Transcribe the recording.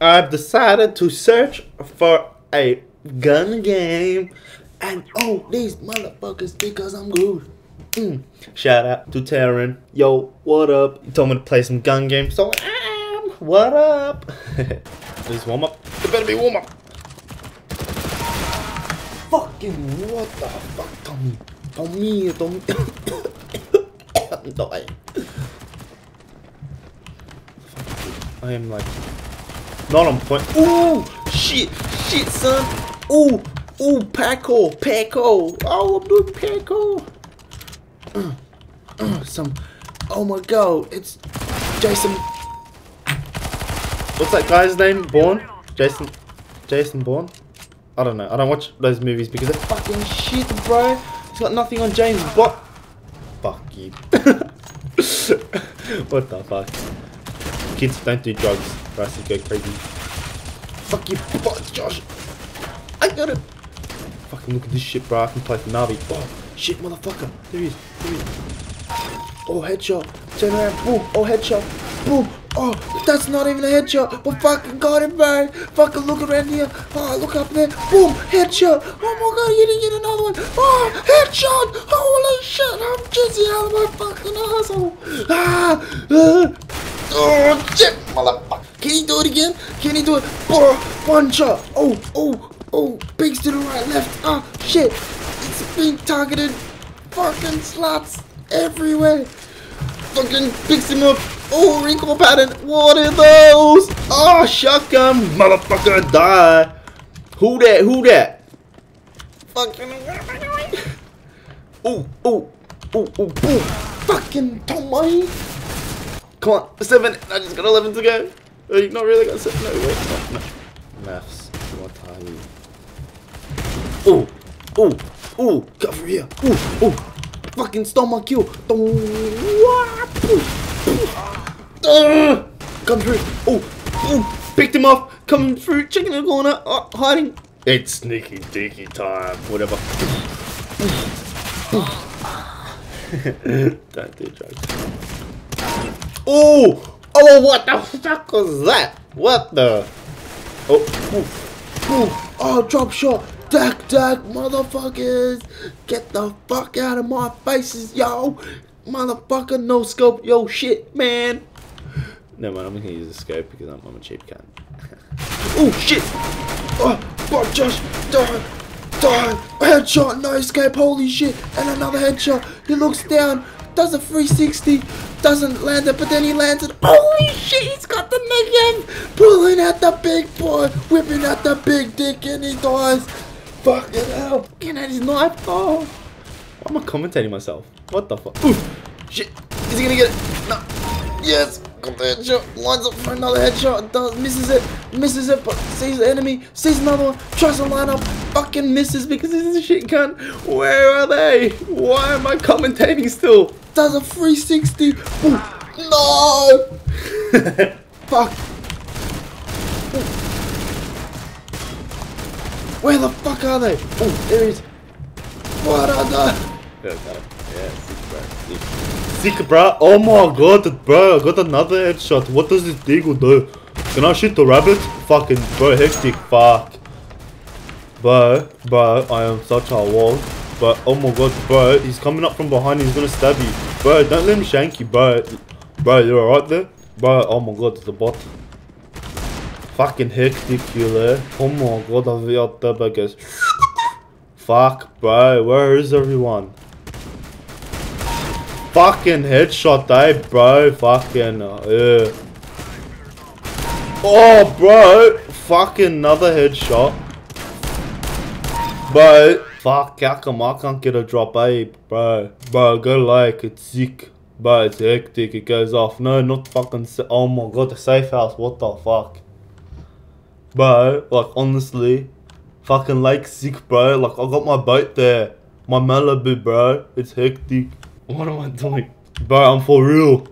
I've decided to search for a gun game and oh these motherfuckers because I'm good. Shout out to Terran. Yo, what up? He told me to play some gun games, so I'm what up? This warm up. It better be warm up. Fucking what the fuck, Tommy? Tommy. I'm dying. I am like not on point. Ooh, shit, son. Ooh, Paco. Oh, I'm doing Paco. Oh my god, it's Jason. What's that guy's name? Bourne? Jason Bourne? I don't know. I don't watch those movies because they're fucking shit, bro. It's got nothing on James Bo. Fuck you. What the fuck? Kids don't do drugs. Rasta go crazy. Fuck you, Josh. I got it. Fucking look at this shit, bro. I can play for Navi. Oh, shit, motherfucker. There he is. Oh, headshot. Turn around. Boom. Oh, headshot. Boom. Oh, that's not even a headshot. But fucking got it, bro. Fucking look around here. Oh, look up there. Boom. Headshot. Oh my god, you didn't get another one. Oh, headshot. Holy shit. I'm Jizzy out of my fucking asshole. Oh, shit, motherfucker. Can he do it again? Can he do it? Oh, one shot. Oh. Bigs to the right, left. Ah, oh, shit. It's being targeted. Fucking slots everywhere. Fucking picks him up. Oh, wrinkle pattern. What are those? Oh, shotgun. Motherfucker, die. Who that? Fucking. Ooh. Fucking Tommy. Come on. 7. I just got 11 to go. Oh, you've not really got 7. No, wait. No. Maths. What are you? Ooh. Cover here. Ooh. Fucking stole my kill. Come through. Oh, picked him off. Coming through. Checking the corner. Oh, hiding. It's sneaky dicky time. Whatever. Don't do drugs. Oh, what the fuck was that? What the? Oh, drop shot. Duck, motherfuckers. Get the fuck out of my faces, yo. Motherfucker, no scope, yo, shit, man. No, man, I'm not gonna use the scope because I'm a cheap cunt. Oh, shit. Oh, Josh, die. Headshot, no scope, holy shit. And another headshot. He looks down, does a 360. Doesn't land it, but then he lands it. Holy shit, he's got the nigga. Pulling out the big boy. Whipping out the big dick and he dies. Fucking hell. Looking at his knife. Oh. Why am I commentating myself? What the fuck? Ooh. Shit. Is he gonna get it? No. Yes. Got the headshot. Lines up for another headshot. Does. Misses it, but sees the enemy. Sees another one. Tries to line up. Fucking misses because this is a shit cunt. Where are they? Why am I commentating still? Does a 360. Ooh. No. Fuck. Ooh. Where the fuck are they? Oh, there he is. What are they? Yeah, sick, bro. Oh my god, bro. I got another headshot. What does this deagle do? Can I shoot the rabbit? Fucking, bro, hectic, fuck. Bro, I am such a wall. But oh my god, bro, he's coming up from behind. He's gonna stab you. Bro, don't let him shank you, bro. Bro, you're alright there? Bro, oh my god, the bot. Fucking hectic killer. Oh my god, I'll be up there, I guess. Fuck, bro. Where is everyone? Fucking headshot, eh, bro. Fucking. Oh, bro. Fucking another headshot. Bro. Fuck, how come I can't get a drop, eh, bro? Bro, go like, it's sick. Bro, it's hectic. It goes off. No, not fucking. Oh my god, the safe house. What the fuck? Bro, like honestly, fucking lake sick, bro. Like I got my boat there, my Malibu, bro. It's hectic. What am I doing, bro? I'm for real.